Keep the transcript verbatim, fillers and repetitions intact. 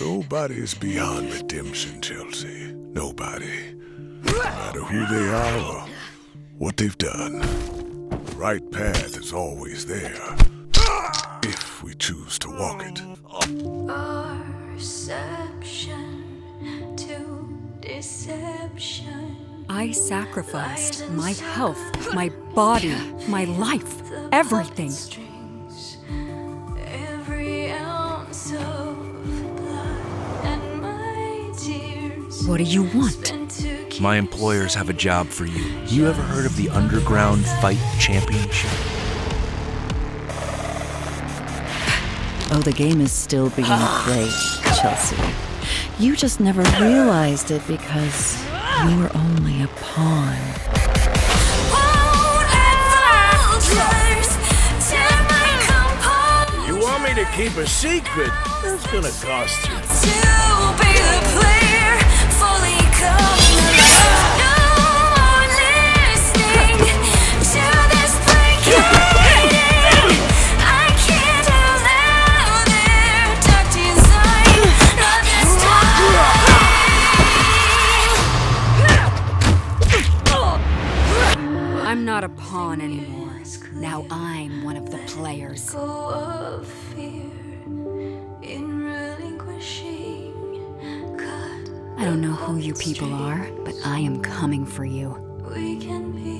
Nobody's beyond redemption, Chelsea. Nobody. No matter who they are or what they've done, the right path is always there, if we choose to walk it. Perception to deception. I sacrificed my health, my body, my life, everything. What do you want? My employers have a job for you. You ever heard of the Underground Fight Championship? Oh, the game is still being played, Chelsea. You just never realized it because you were only a pawn. You want me to keep a secret? That's gonna cost you. To be the player, fully committed. No one listening to this placating. I can't allow their dark design. Not this time. I'm not a pawn anymore. Now I'm one of the players. I don't know who you people are, but I am coming for you. We can be